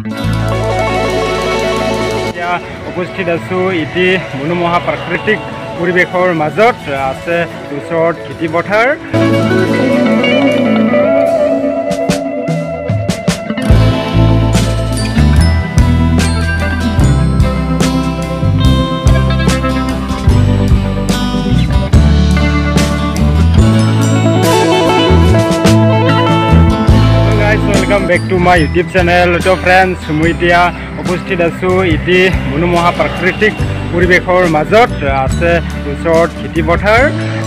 উপস্থিত আছো ইতি মনোমোহা প্রাকৃতিক পরিবেশৰ মাজত আছে ওচৰত খেতি পথাৰ Welcome back to my YouTube channel. So friends, Muitia Opusted Asu Iti Munumoha Prakritik Uribekor Mazot as a resort kitty water.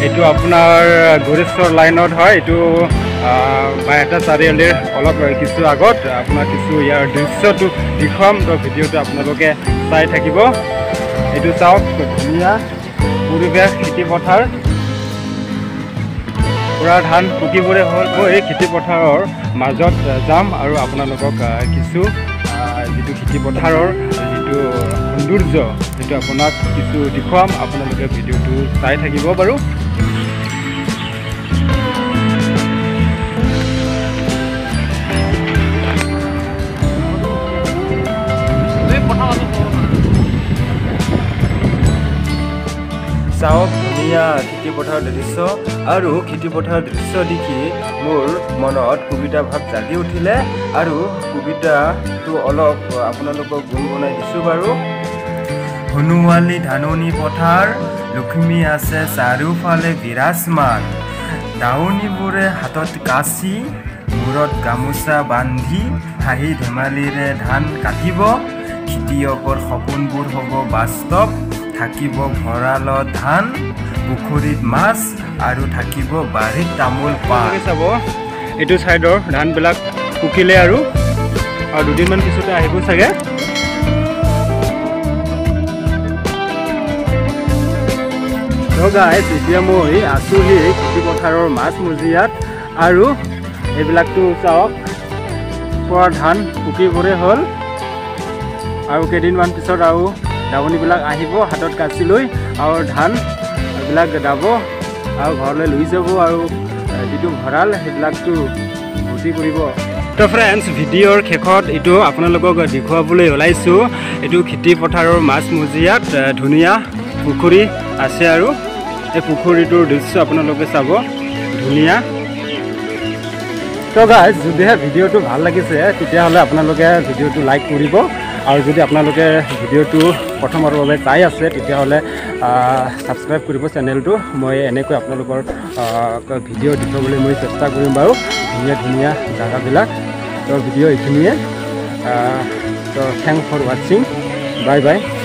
It to Apunar Gurisor line out high to Mayatas Ariel, all of Kisu Agot, Apuna Kisu Yar Dusso to Dicom, the video to Apnaloke, Sai Takibo. It is out Kutunia Uribek kitty water. Pura dhan kuki pure hoi khiti potharor majot jam aru apnalokok kichu jitu khiti potharor jitu sundurjo jitu apunak kichu dikham apnaloke video tu sai thakibo baru South India, Kitipota Drisso, Aru, Kitipota Drisso Diki, Moor, Monot, Kubita Hapsadi Utile, Aru, Kubita, to all of Apunaloko Gungona Subaru, Hunuali Danoni Potar, Lukumi Ase Sarufale Virasman, Dauni Bure Hatot Kasi, Murot Gamusa Bandi, Hahi Demalire Han Katibo, Kitiokor Hokun Burhobo Bastop. থাকিব ভরাল ধান পুখুরিত মাছ আৰু থাকিব বাৰিত তামুল পান চাব এটো সাইডৰ ধান বিলাক কুকিলে আৰু দুদিনমান পিছতে আহিব সাগে ৰ গাইস এতিয়া মই আছুহি কিটি পথাৰৰ মাছ মুজিয়াত আৰু এবিলাক তো চাওক পৰ ধান কুকি গৰে হল আৰু কেদিনমান পিছত আৰু Davoni bilag ahibo hatot kasi loi aur dhan bilag davo aur ghorle luisabo aur jitu bharal bilag tu bhuti koribo to friends video or khekhot etu apnalogok dikhuabole olaisu etu khiti potharor mas mujiyat dhunia pukuri ase aru e pukuri tur dishya apnaloge sabo dhunia to guys jodi video tu bhal lagise tetia hole apnaloge video tu like koribo आर যদি আপোনালোকে ভিডিওটো প্ৰথমৰ বাবে চাই আছে তেতিয়া হলে সাবস্ক্রাইব কৰিব চেনেলটো মই এনেকৈ আপোনালোকৰ ভিডিও দিবলৈ মই চেষ্টা কৰিম বাৰু ধুনীয়া ধুনীয়া জাগাবিলাক তো ভিডিও এইখিনিয়ে তো thanks for watching bye by